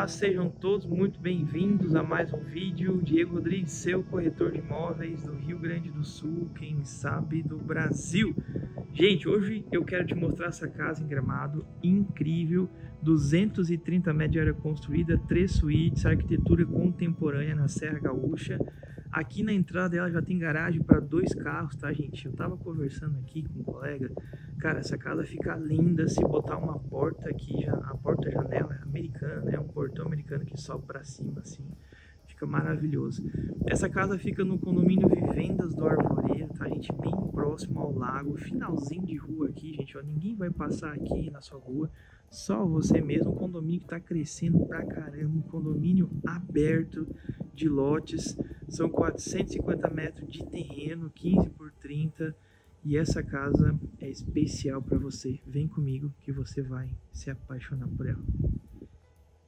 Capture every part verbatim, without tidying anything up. Olá, sejam todos muito bem-vindos a mais um vídeo. Diego Rodrigues, seu corretor de imóveis do Rio Grande do Sul, quem sabe do Brasil. Gente, hoje eu quero te mostrar essa casa em Gramado, incrível, duzentos e trinta metros de área construída, três suítes, arquitetura contemporânea na Serra Gaúcha. Aqui na entrada dela já tem garagem para dois carros, tá, gente? Eu tava conversando aqui com um colega, cara, essa casa fica linda se botar uma porta aqui, já, a porta-janela americana, né? Um portão americano que sobe para cima, assim, fica maravilhoso. Essa casa fica no condomínio Vivendas do Arvoredo, tá, gente? Bem próximo ao lago, finalzinho de rua aqui, gente, ó, ninguém vai passar aqui na sua rua, só você mesmo. Um condomínio que tá crescendo pra caramba, um condomínio aberto de lotes, são quatrocentos e cinquenta metros de terreno, quinze por trinta, e essa casa é especial para você. Vem comigo que você vai se apaixonar por ela.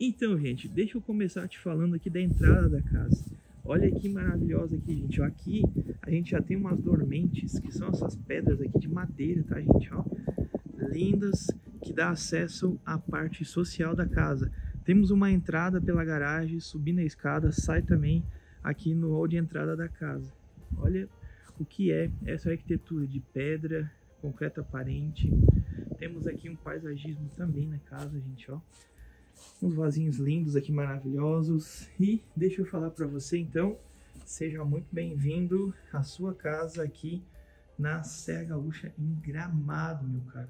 Então, gente, deixa eu começar te falando aqui da entrada da casa. Olha que maravilhosa aqui, gente. Aqui a gente já tem umas dormentes, que são essas pedras aqui de madeira, tá, gente? Ó, lindas, que dá acesso à parte social da casa. Temos uma entrada pela garagem, subindo a escada, sai também aqui no hall de entrada da casa. Olha o que é essa arquitetura de pedra, concreto aparente. Temos aqui um paisagismo também na casa, gente, ó. Uns vasinhos lindos aqui, maravilhosos. E deixa eu falar para você, então, seja muito bem-vindo à sua casa aqui na Serra Gaúcha, em Gramado, meu cara.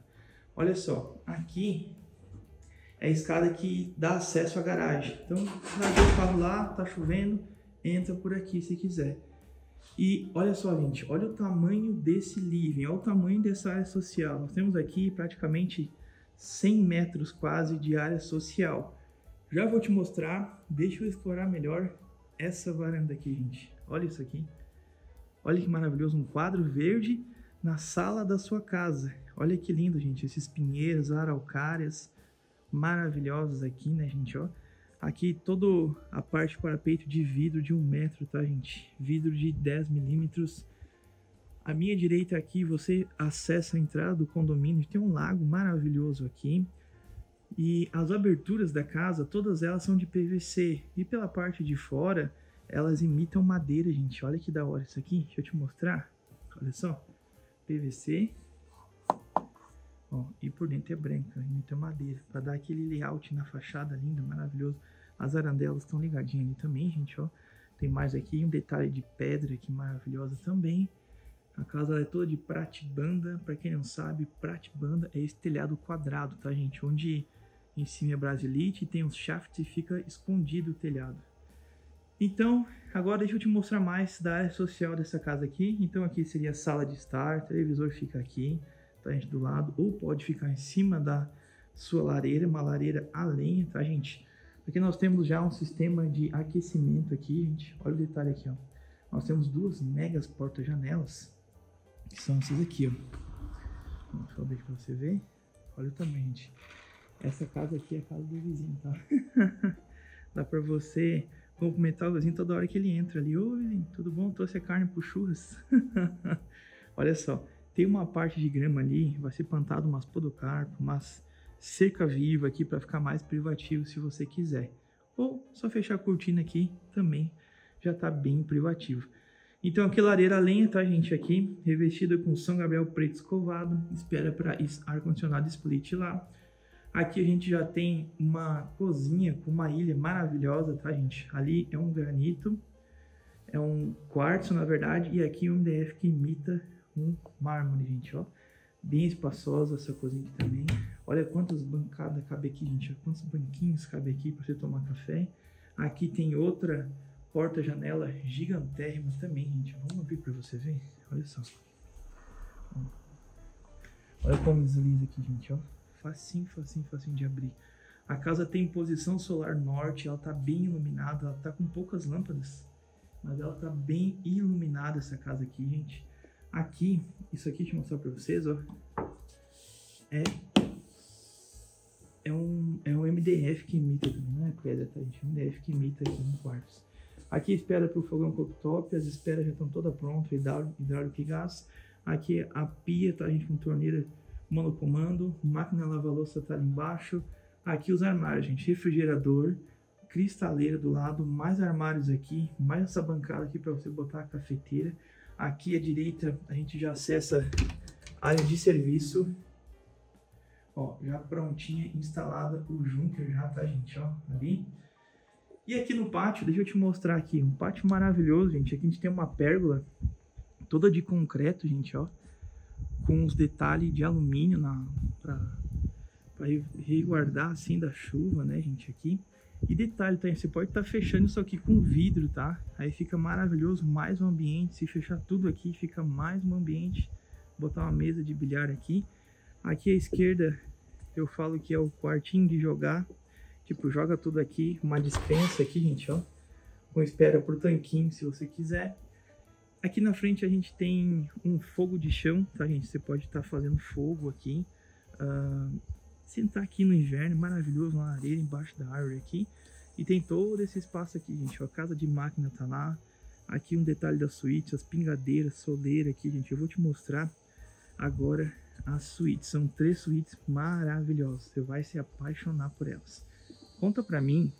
Olha só, aqui é a escada que dá acesso à garagem. Então, larguei o carro lá, tá chovendo, entra por aqui se quiser. E olha só, gente, olha o tamanho desse living, olha o tamanho dessa área social. Nós temos aqui praticamente cem metros quase de área social. Já vou te mostrar, deixa eu explorar melhor essa varanda aqui, gente. Olha isso aqui, olha que maravilhoso, um quadro verde na sala da sua casa. Olha que lindo, gente, esses pinheiros, araucárias, maravilhosos aqui, né, gente, ó. Aqui toda a parte para peito de vidro de um metro, tá, gente? Vidro de dez milímetros. À minha direita aqui você acessa a entrada do condomínio, tem um lago maravilhoso aqui. E as aberturas da casa, todas elas são de P V C. E pela parte de fora, elas imitam madeira, gente. Olha que da hora isso aqui, deixa eu te mostrar. Olha só, P V C. Ó, e por dentro é branca, imita madeira, para dar aquele layout na fachada lindo, maravilhoso. As arandelas estão ligadinhas ali também, gente, ó. Tem mais aqui um detalhe de pedra aqui maravilhosa também. A casa é toda de pratibanda, para quem não sabe, pratibanda é esse telhado quadrado, tá, gente? Onde em cima é brasilite e tem uns shafts e fica escondido o telhado. Então, agora deixa eu te mostrar mais da área social dessa casa aqui. Então aqui seria a sala de estar, o televisor fica aqui, tá, gente, do lado, ou pode ficar em cima da sua lareira, uma lareira a lenha, tá, gente? Aqui nós temos já um sistema de aquecimento aqui, gente, olha o detalhe aqui, ó. Nós temos duas megas porta-janelas, que são essas aqui, ó. Deixa eu abrir aqui pra você ver, olha o tamanho, gente. Essa casa aqui é a casa do vizinho, tá? Dá pra você cumprimentar o vizinho toda hora que ele entra ali. Ô, vizinho, tudo bom? Trouxe a carne pro churras? Olha só. Tem uma parte de grama ali, vai ser plantado umas podocarpo, umas cerca viva aqui para ficar mais privativo se você quiser. Ou só fechar a cortina aqui também já tá bem privativo. Então aqui lareira a lenha, tá, gente, aqui, revestida com São Gabriel preto escovado, espera para ar-condicionado split lá. Aqui a gente já tem uma cozinha com uma ilha maravilhosa, tá, gente? Ali é um granito, é um quartzo na verdade, e aqui um M D F que imita um mármore, gente, ó. Bem espaçosa essa cozinha aqui também. Olha quantas bancadas cabe aqui, gente, ó. Quantos banquinhos cabe aqui para você tomar café. Aqui tem outra porta-janela gigantérrima também, gente. Vamos abrir para você ver. Olha só. Olha como desliza aqui, gente, ó. Facinho, facinho, facinho de abrir. A casa tem posição solar norte, ela tá bem iluminada, ela tá com poucas lâmpadas, mas ela tá bem iluminada essa casa aqui, gente. Aqui, isso aqui, deixa eu mostrar pra vocês, ó, é, é, um, é um M D F que imita também, não é pedra, tá, gente? M D F que imita aqui no quartos. Aqui espera pro fogão cooktop, as esperas já estão todas prontas, hidráulico e gás. Aqui a pia, tá, gente, com torneira monocomando, máquina lava-louça tá ali embaixo. Aqui os armários, gente, refrigerador, cristaleira do lado, mais armários aqui, mais essa bancada aqui para você botar a cafeteira. Aqui à direita a gente já acessa a área de serviço. Ó, já prontinha, instalada o Junker já, tá, gente? Ó, ali. E aqui no pátio, deixa eu te mostrar aqui, um pátio maravilhoso, gente. Aqui a gente tem uma pérgola toda de concreto, gente, ó, com os detalhes de alumínio na pra, pra resguardar, assim, da chuva, né, gente, aqui. E detalhe, tá, você pode estar tá fechando isso aqui com vidro, tá? Aí fica maravilhoso, mais um ambiente. Se fechar tudo aqui, fica mais um ambiente. Vou botar uma mesa de bilhar aqui. Aqui à esquerda, eu falo que é o quartinho de jogar. Tipo, joga tudo aqui, uma dispensa aqui, gente, ó. Com espera pro tanquinho, se você quiser. Aqui na frente a gente tem um fogo de chão, tá, gente? Você pode estar tá fazendo fogo aqui. Uh, sentar aqui no inverno, maravilhoso, uma areia embaixo da árvore aqui. E tem todo esse espaço aqui, gente, ó. A casa de máquina tá lá. Aqui um detalhe da suíte, as pingadeiras, soleira aqui, gente. Eu vou te mostrar agora as suítes. São três suítes maravilhosas, você vai se apaixonar por elas. Conta pra mim,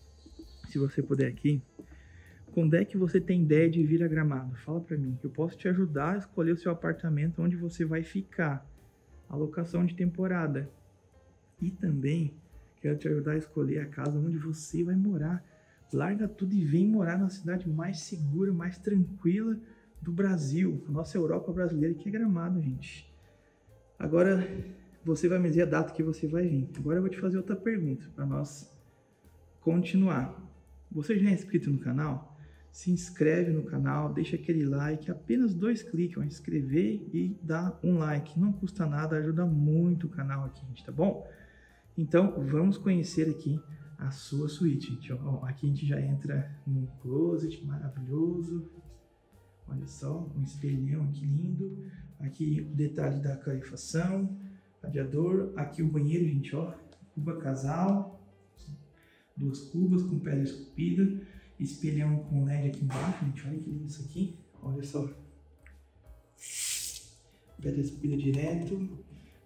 se você puder aqui, quando é que você tem ideia de vir a Gramado? Fala pra mim, eu posso te ajudar a escolher o seu apartamento, onde você vai ficar, a locação de temporada, e também quero te ajudar a escolher a casa onde você vai morar. Larga tudo e vem morar na cidade mais segura, mais tranquila do Brasil, a nossa Europa brasileira, que é Gramado, gente. Agora você vai me dizer a data que você vai vir. Agora eu vou te fazer outra pergunta para nós continuar. Você já é inscrito no canal? Se inscreve no canal, deixa aquele like, apenas dois cliques, ó, inscrever e dar um like. Não custa nada, ajuda muito o canal aqui, gente, tá bom? Então vamos conhecer aqui a sua suíte, gente. Ó, aqui a gente já entra num closet maravilhoso. Olha só, um espelhão aqui lindo. Aqui o detalhe da calefação, radiador. Aqui o banheiro, gente, ó. Cuba casal. Duas cubas com pedra esculpida. Espelhão com L E D aqui embaixo, gente. Olha que lindo isso aqui. Olha só. Pedra esculpida direto.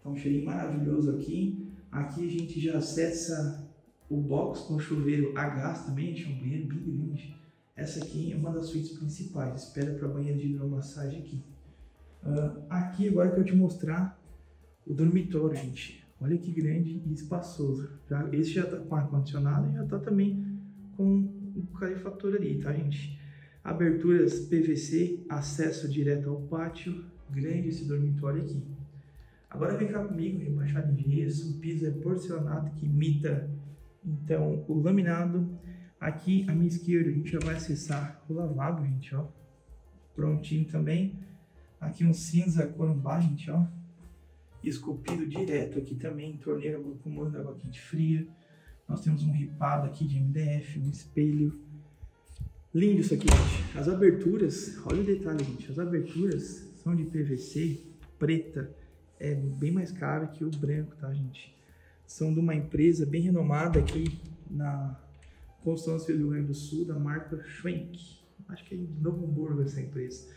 Tá um cheirinho maravilhoso aqui. Aqui a gente já acessa o box com chuveiro a gás também, gente. É um banheiro bem grande. Essa aqui é uma das suítes principais. Espera para banheiro de hidromassagem aqui. Uh, aqui agora que eu te mostrar o dormitório, gente. Olha que grande e espaçoso. Já, esse já tá com ar-condicionado e já tá também com o calefator ali, tá, gente? Aberturas P V C, acesso direto ao pátio. Grande esse dormitório aqui. Agora vem cá comigo, rebaixado em gesso. O piso é porcelanato que imita, então, o laminado. Aqui à minha esquerda a gente já vai acessar o lavabo, gente, ó. Prontinho também. Aqui um cinza corumbá, gente, ó. Esculpido direto aqui também. Torneira comando água quente fria. Nós temos um ripado aqui de M D F, um espelho. Lindo isso aqui, gente. As aberturas, olha o detalhe, gente. As aberturas são de P V C preta. É bem mais cara que o branco, tá, gente? São de uma empresa bem renomada aqui na construção do Rio Grande do Sul, da marca Schwenk. Acho que é de Novo Hamburgo essa empresa.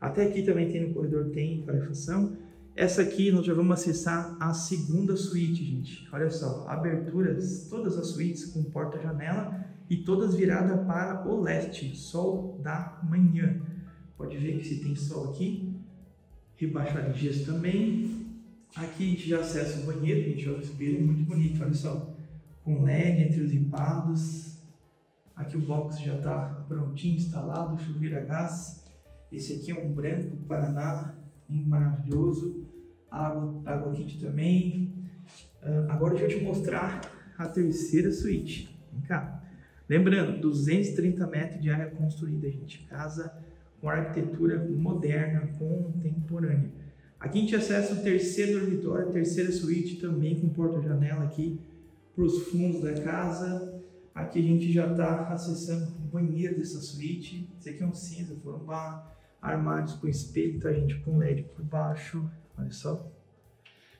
Até aqui também tem, no corredor tem calefação. Essa aqui nós já vamos acessar a segunda suíte, gente. Olha só, aberturas, todas as suítes com porta-janela e todas viradas para o leste, sol da manhã. Pode ver que se tem sol aqui, rebaixado em gesso também. Aqui a gente já acessa o banheiro, gente, olha o espelho, muito bonito, olha só. Com L E D entre os ripados. Aqui o box já está prontinho, instalado, chuveiro a gás. Esse aqui é um branco Paraná, maravilhoso. Água, água quente também. Uh, agora deixa eu te mostrar a terceira suíte. Vem cá. Lembrando, duzentos e trinta metros de área construída, gente. Casa com arquitetura moderna, contemporânea. Aqui a gente acessa o terceiro dormitório, a terceira suíte também com porta-janela aqui para os fundos da casa. Aqui a gente já está acessando o banheiro dessa suíte. Esse aqui é um cinza corumbá. Armários com espelho, tá, gente? Com L E D por baixo, olha só.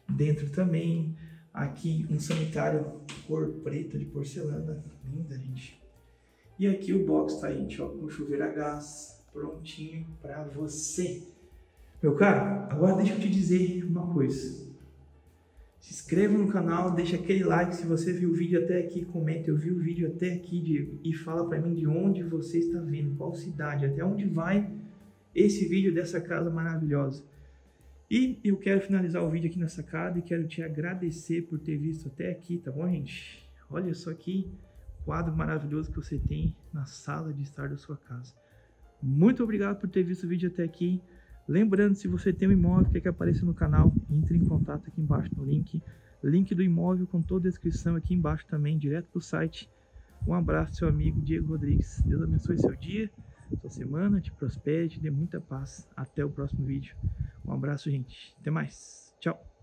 Dentro também, aqui um sanitário cor preta de porcelana, linda, gente. E aqui o box, tá, gente? Ó, com chuveiro a gás, prontinho para você. Meu caro, agora deixa eu te dizer uma coisa. Se inscreva no canal, deixa aquele like se você viu o vídeo até aqui, comenta, eu vi o vídeo até aqui, Diego, e fala para mim de onde você está vendo, qual cidade, até onde vai esse vídeo dessa casa maravilhosa. E eu quero finalizar o vídeo aqui na sacada e quero te agradecer por ter visto até aqui, tá bom, gente? Olha só que quadro maravilhoso que você tem na sala de estar da sua casa. Muito obrigado por ter visto o vídeo até aqui. Lembrando, se você tem um imóvel que quer que apareça no canal, entre em contato aqui embaixo no link. Link do imóvel com toda a descrição aqui embaixo também, direto para o site. Um abraço, seu amigo Diego Rodrigues. Deus abençoe seu dia, sua semana, te prospere, te dê muita paz. Até o próximo vídeo. Um abraço, gente. Até mais. Tchau.